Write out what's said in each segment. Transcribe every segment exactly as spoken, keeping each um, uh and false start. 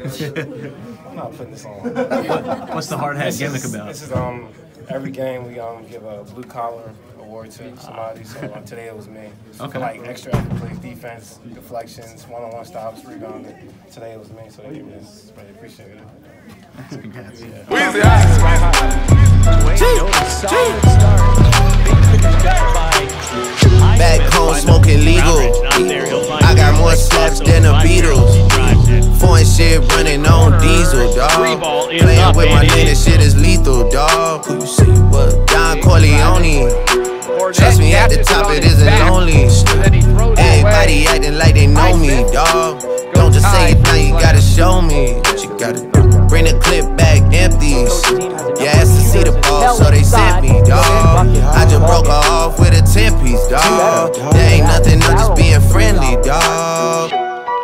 I'm not putting this on. What's the hard hat gimmick about? This is um every game we um give a blue collar award to somebody. So um, today it was me. Okay. Like extra effort plays, defense, deflections, one-on-one stops, rebounding. Today it was me, so they gave me this. Really appreciate it. Congrats. Back home smoking legal. I got more slaps than the Beatles. Foreign shit running on diesel, dog. Playing with my name, this shit is lethal, dog. Who you see? What? Don Corleone. Trust me, at the top it isn't lonely. Everybody acting like they know me, dog. Don't just say it now, you gotta show me what you gotta do. Bring the clip back empties. You asked to see the ball, so they sent me, dog. I just broke her off with a ten piece, dog. There ain't nothing, I'm just being friendly, dog.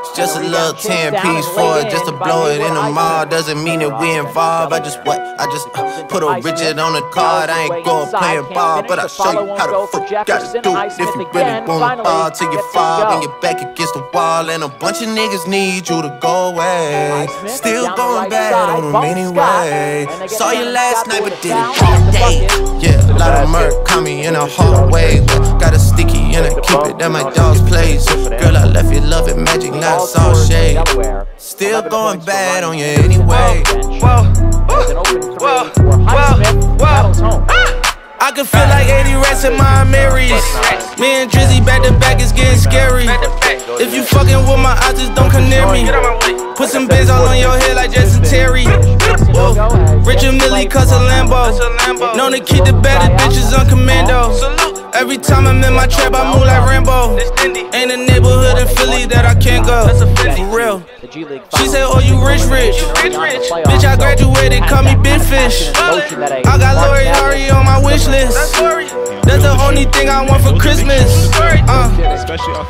It's just a little ten piece for it, just to blow it in the mall. Doesn't mean that we involved. I just what? I just uh, put a Richard on the card. I ain't going playing ball, but I'll show you how the fuck you gotta do it. If you really wanna ball till you fall, when you're back against the wall, and a bunch of niggas need you to go away. Still going bad on them anyway. Saw you last night, but did it all day. Yeah, a lot of murk caught me in a hallway. Got a sticky and I keep it at my dog's place. Girl, I left you loving magic, not saw shade. Still going bad on you anyway. Well, well, well, ah! I can feel like eighty rats in my Marys. Me and Drizzy back to back is getting scary. If you fucking with my eyes, just don't come near me. Put some bins all on your head like Jason Terry. Whoa. Richard Millie cuts a Lambo. Known to keep the better bitches on commando. Every time I'm in my trap, I move like Rambo. Ain't a neighborhood in Philly that I can't go. For real. She said, oh, you rich, rich. Bitch, I graduated, call me Big Fish. I got Lori Hari on my wish list. That's the only thing I want for Christmas. Uh,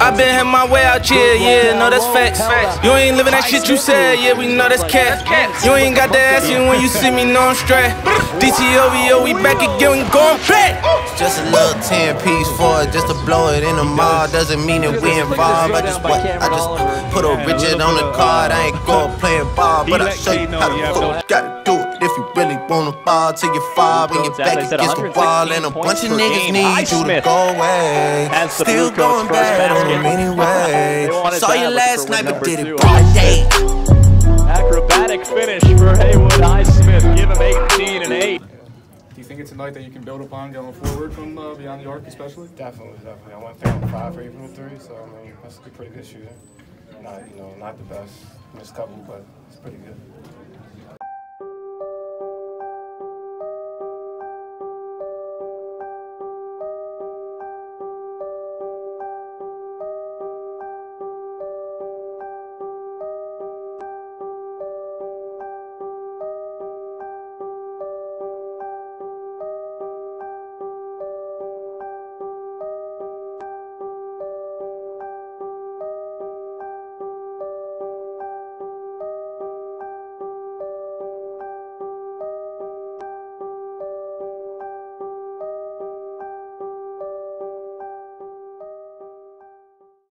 I been had my way out here, yeah, yeah, no, that's facts. You ain't living that shit you said, yeah, we know that's cat. You ain't got to ask you when you see me, no, I'm straight. D T O V O, we back again, we going back. Just a little ten piece for it, just to blow it in the mall. Doesn't mean that we involved. I just what? I just uh, put a Richard on the card. I ain't going playing ball, but I'll show you how the fuck gotta do it. If you really wanna ball till you fall, when you're back against the wall, and a bunch of niggas need you to go away. Still going bad on them anyway. Saw you last night, but did it broad day. Acrobatic finish for Haywood Highsmith. Give him eighteen and eight. Do you think it's a night that you can build upon going forward from uh, beyond the arc, especially? Definitely, definitely. I went down five for even three, so I mean that's a pretty good shooting. Not, you know, not the best, missed couple, but it's pretty good.